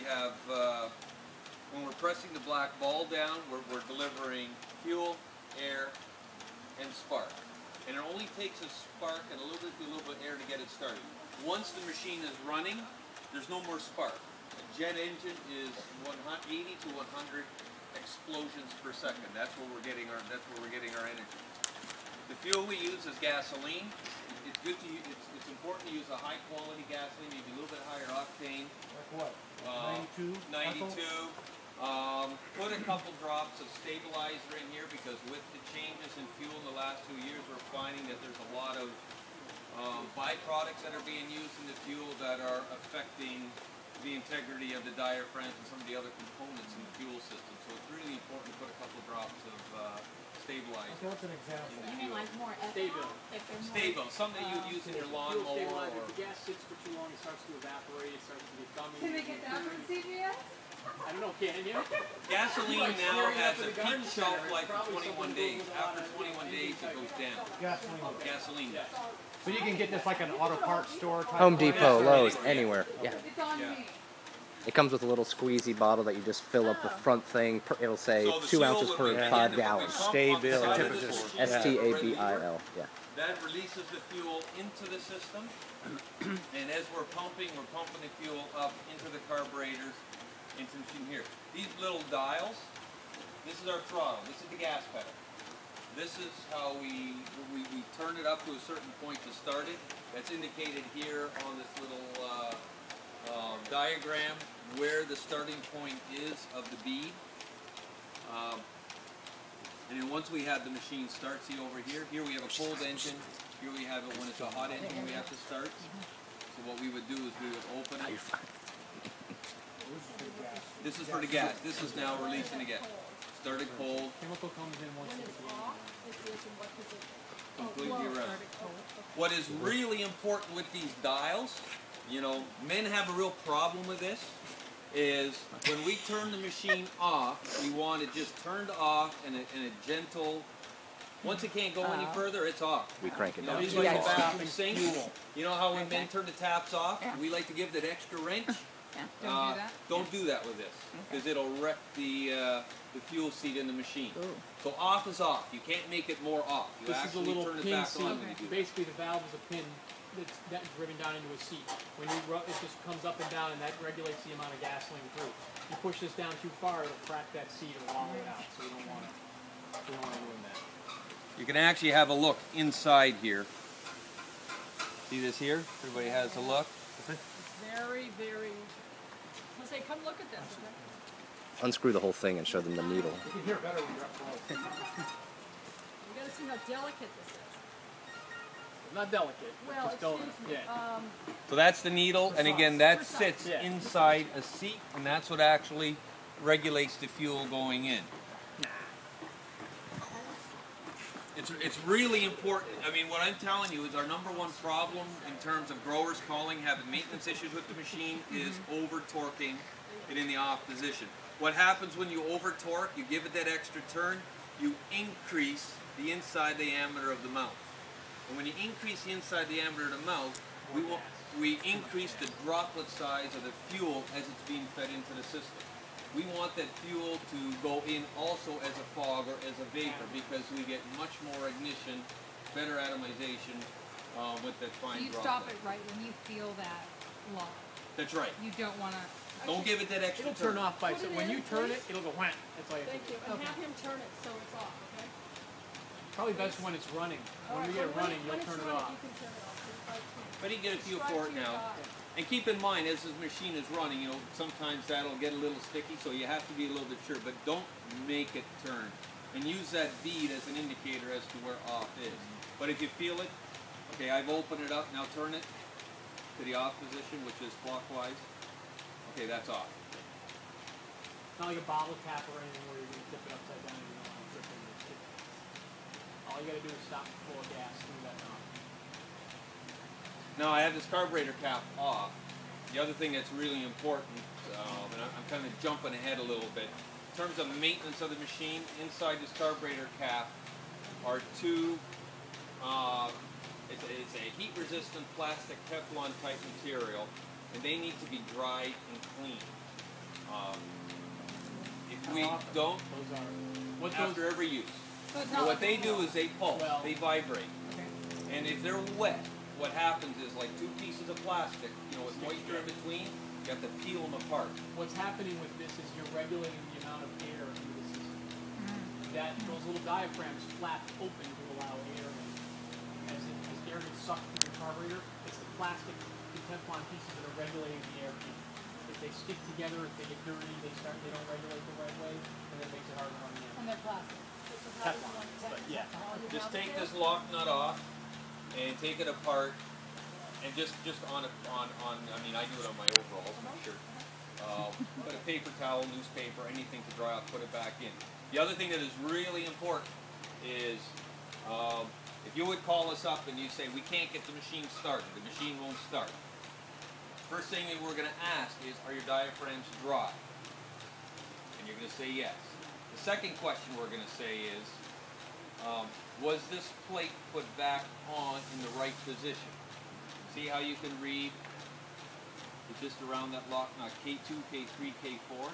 we have, when we're pressing the black ball down, we're delivering fuel, air, and spark. And it only takes a spark and a little bit of air to get it started. Once the machine is running, there's no more spark. A jet engine is 180 to 100 explosions per second. That's where we're getting our energy. The fuel we use is gasoline. It's good to use, it's important to use a high quality gasoline, maybe a little bit higher octane. Like what? 92. Put a couple drops of stabilizer in here because with the changes in fuel in the last 2 years, we're finding that there's a lot of byproducts that are being used in the fuel that are affecting the integrity of the diaphragms and some of the other components in the fuel system. So it's really important to put a couple drops of stabilizer. Okay, what's an example? You mean like more ethanol? Stabil, something you would use in your lawnmower. If the gas sits for too long, it starts to evaporate, it starts to get gummy. Can they get that from CBS? I don't know, can you? Gasoline now has a pin shelf life of 21 days. After 21 days, it goes down. Gasoline. Yeah. So you can get this like an auto parts store type. Home Depot, Lowe's, anywhere. Yeah. It comes with a little squeezy bottle that you just fill up the front thing. It'll say 2 ounces per 5 gallons. Stabil. S-T-A-B-I-L. Yeah. That releases the fuel into the system. And as we're pumping the fuel up into the carburetors, into the machine here. These little dials, this is our throttle. This is the gas pedal. This is how we turn it up to a certain point to start it. That's indicated here on this little diagram where the starting point is of the bead. And then once we have the machine start, see over here. Here we have a cold engine. Here we have it when it's a hot engine we have to start. So what we would do is we would open it. This is for the gas. This is now releasing the gas. Started cold. Chemical comes in once it's raw. Completely around. What is really important with these dials, you know, men have a real problem with this, is when we turn the machine off, we want it just turned off in a gentle. Once it can't go any further, it's off. We crank it down. You know how when men turn the taps off, we like to give that extra wrench. Yeah, don't do that. Don't do that with this because it'll wreck the fuel seat in the machine. Ooh. So off is off. You can't make it more off. You this is a little turn it pin back seat. Basically, the valve is a pin that's driven down into a seat. When you it just comes up and down, and that regulates the amount of gasoline through. You push this down too far, it'll crack that seat or long it out. So you don't want to ruin that. You can actually have a look inside here. See this here? Everybody has a look. Very, very. I'll say, come look at this. Okay? Unscrew the whole thing and show them the needle. You can hear better when you're up close. You gotta see how delicate this is. Not delicate. Well, it's delicate. Yeah. So that's the needle, and again, that sits inside a seat, and that's what actually regulates the fuel going in. It's really important. I mean, what I'm telling you is our number one problem in terms of growers calling, having maintenance issues with the machine, is over-torquing it in the off position. What happens when you over-torque, you give it that extra turn, you increase the inside diameter of the mouth. And when you increase the inside diameter of the mouth, we increase the droplet size of the fuel as it's being fed into the system. We want that fuel to go in also as a fog or as a vapor because we get much more ignition, better atomization with that fine droplet. You stop it right when you feel that low. That's right. You don't want to... Don't give it that extra turn. It'll turn off by itself. When you turn it, it'll go wham. That's all you have to do. Thank you. And have him turn it so it's off, okay? Probably best when it's running. When we get it running, you'll turn it off. But you can get a feel for it now. And keep in mind, as this machine is running, you know, sometimes that'll get a little sticky, so you have to be a little bit sure, but don't make it turn. And use that bead as an indicator as to where off is. But if you feel it, okay, I've opened it up, now turn it to the off position, which is clockwise. Okay, that's off. It's not like a bottle cap or anything where you're going to tip it upside down and you don't want to trip it. All you got to do is stop full of gas through that knob. Now I have this carburetor cap off. The other thing that's really important, and I'm kind of jumping ahead a little bit, in terms of maintenance of the machine, inside this carburetor cap are two, it's a heat-resistant plastic Teflon type material, and they need to be dried and cleaned. we don't after every use. And what they do is they pulse, they vibrate. Okay. And if they're wet, what happens is like two pieces of plastic, you know, with moisture in between, you have to peel them apart. What's happening with this is you're regulating the amount of air into the system. That those little diaphragms flap open to allow air in. As air gets sucked through the carburetor, it's the plastic, the Teflon pieces that are regulating the air in. If they stick together, if they get dirty, they don't regulate the right way, and that makes it harder on the air. And they're plastic. Teflon, but yeah. Just take this lock nut off and take it apart, and I mean, I do it on my overalls, my shirt. Put a paper towel, newspaper, anything to dry off, put it back in. The other thing that is really important is if you would call us up and you say, we can't get the machine started, the machine won't start. First thing that we're going to ask is, are your diaphragms dry? And you're going to say yes. The second question we're going to say is, was this plate put back on in the right position? See how you can read just around that lock nut, K2, K3, K4?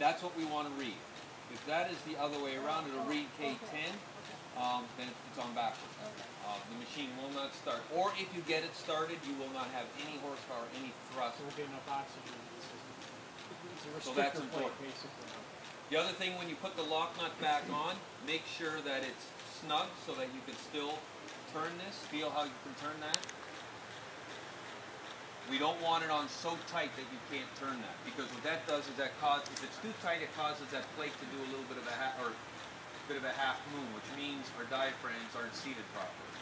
That's what we want to read. If that is the other way around, it'll read K10, then it's on backwards. The machine will not start. Or if you get it started, you will not have any horsepower, any thrust. There will be enough oxygen in the system. So that's important. The other thing, when you put the lock nut back on, make sure that it's snug so that you can still turn this. Feel how you can turn that. We don't want it on so tight that you can't turn that, because what that does is that causes, if it's too tight, it causes that plate to do a little bit of a half moon, which means our diaphragms aren't seated properly.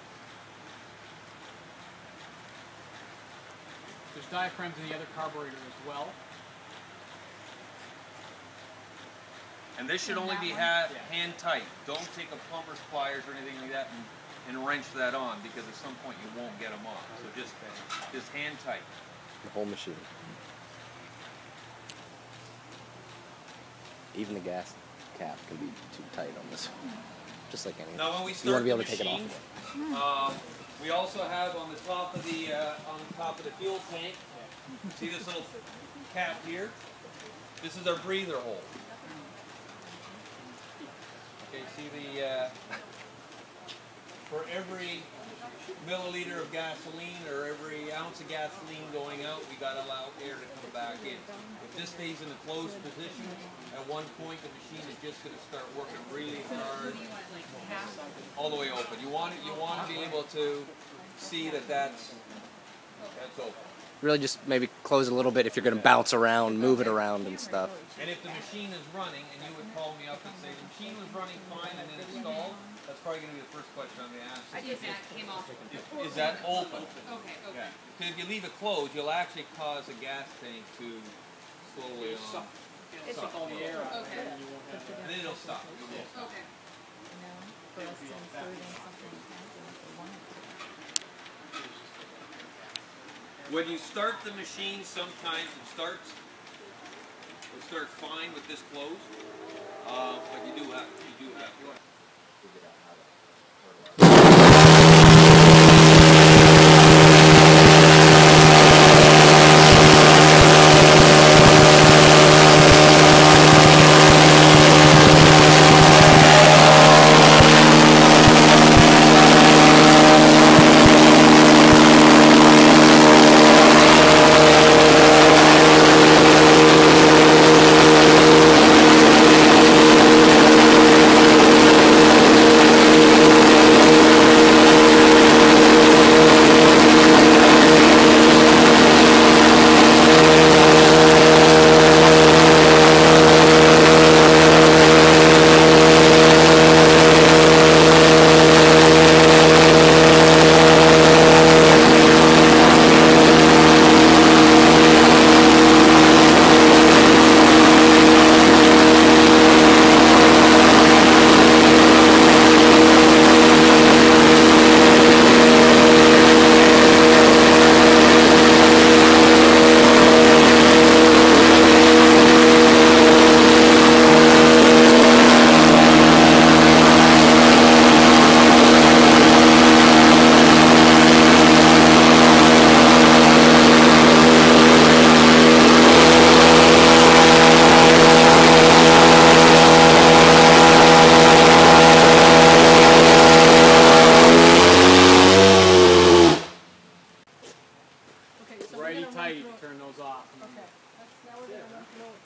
There's diaphragms in the other carburetor as well. And this should only be hand tight. Don't take a plumber's pliers or anything like that and wrench that on, because at some point you won't get them on. So just hand tight. The whole machine. Even the gas cap can be too tight on this one. Just like anything. Now when we start the machine, you want to be able to take it off. We also have on the top of the fuel tank. See this little cap here? This is our breather hole. Okay, see the, for every milliliter of gasoline or every ounce of gasoline going out, we got to allow air to come back in. If this stays in a closed position, at one point the machine is just going to start working really hard, all the way open. You want to be able to see that that's open. Really just maybe close a little bit if you're going to bounce around, move it around and stuff. And if the machine is running, and you would call me up and say, the machine was running fine and it installed, that's probably going to be the first question I'm going to ask. Is that open? Okay, okay. Because if you leave it closed, you'll actually cause the gas tank to slowly suck all the air out. Okay. And then it'll stop. Okay. When you start the machine, sometimes it'll start fine with this closed, but you do have to.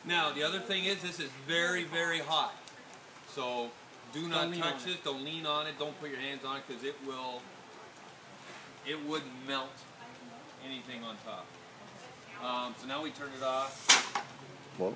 Now, the other thing is, this is very, very hot. So do not touch this. Don't lean on it. Don't put your hands on it, because it will, it would melt anything on top. So now we turn it off. Whoa.